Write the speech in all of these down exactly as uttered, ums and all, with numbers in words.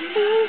I'm so sorry,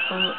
Oh. Thank you.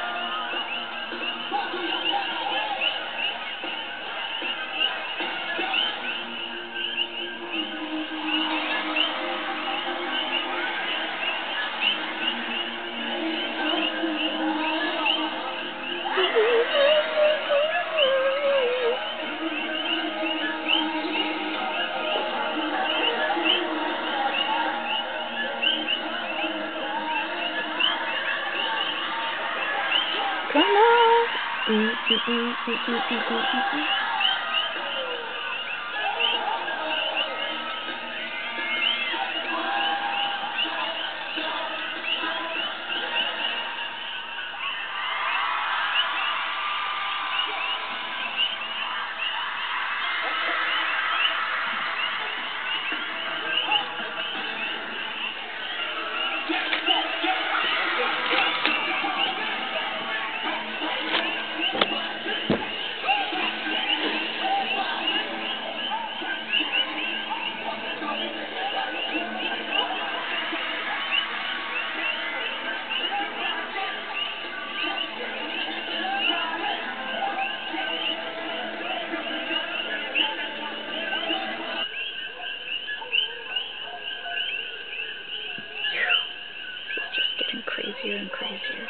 here.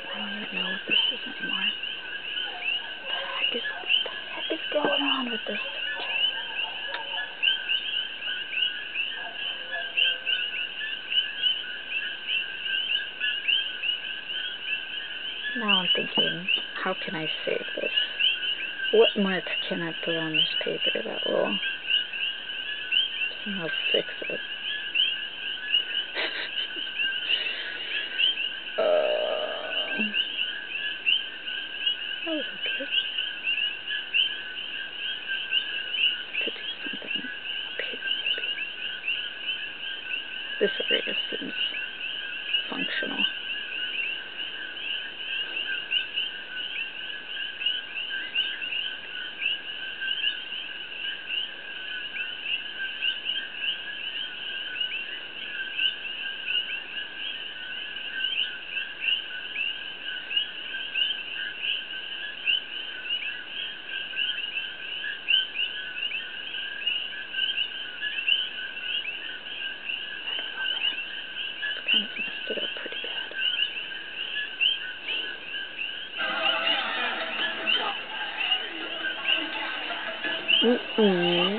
I don't even know what this is anymore. What the heck is, what the heck is going on with this picture? Now I'm thinking, how can I save this? What mark can I put on this paper that will somehow fix it? uh, that was okay. Could do something up here, maybe. This area seems functional. Mm-mm.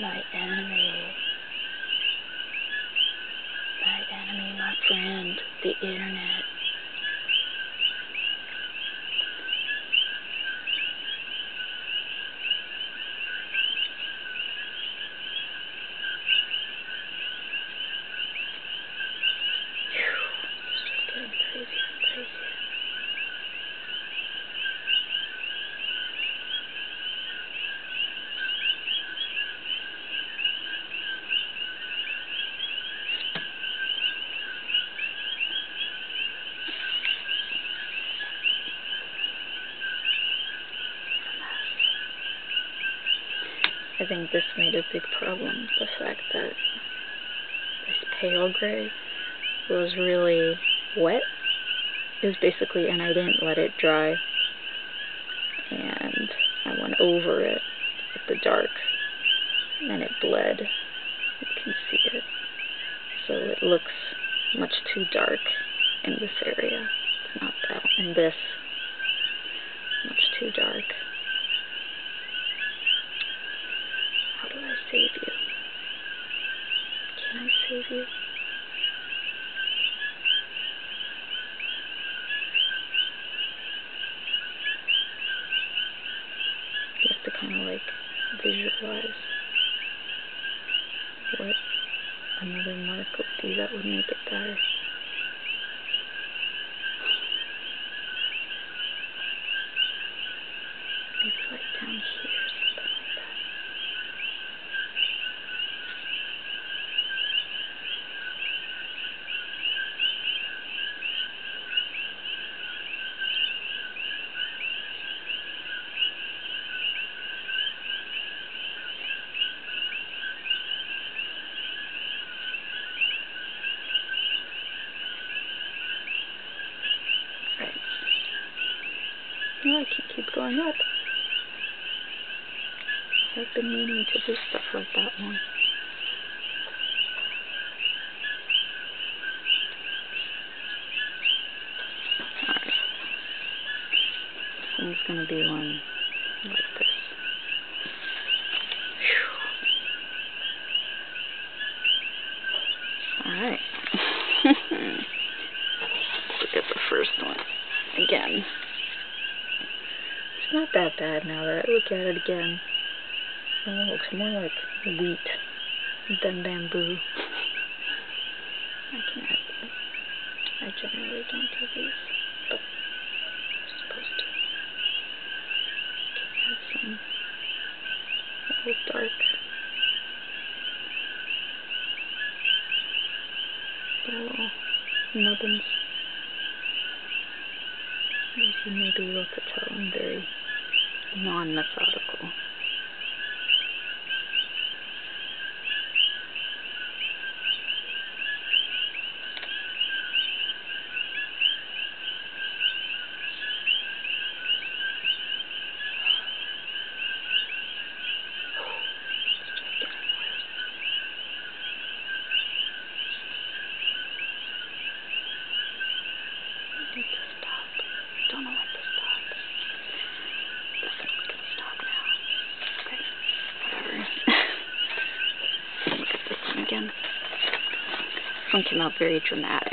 My enemy. My enemy, my friend, the internet. I think this made a big problem, the fact that this pale gray was really wet. It was basically, and I didn't let it dry, and I went over it with the dark, and it bled. You can see it. So it looks much too dark in this area. It's not that, and this, much too dark. Save you. Can I save you? You have to kind of like visualize what another mark would be that would make it better. Maybe like down here. No, I can keep going up. I've been meaning to do stuff like that one. Alright. This one's gonna be one like this. Alright. Look at the first one. Again. Not that bad now that I look at it again. It looks more like wheat than bamboo. I can't. I generally don't do these, but I'm supposed to. I can add some a little dark. The little nubbins. As you may be able to tell, I'm very non-methodical. something up very dramatic.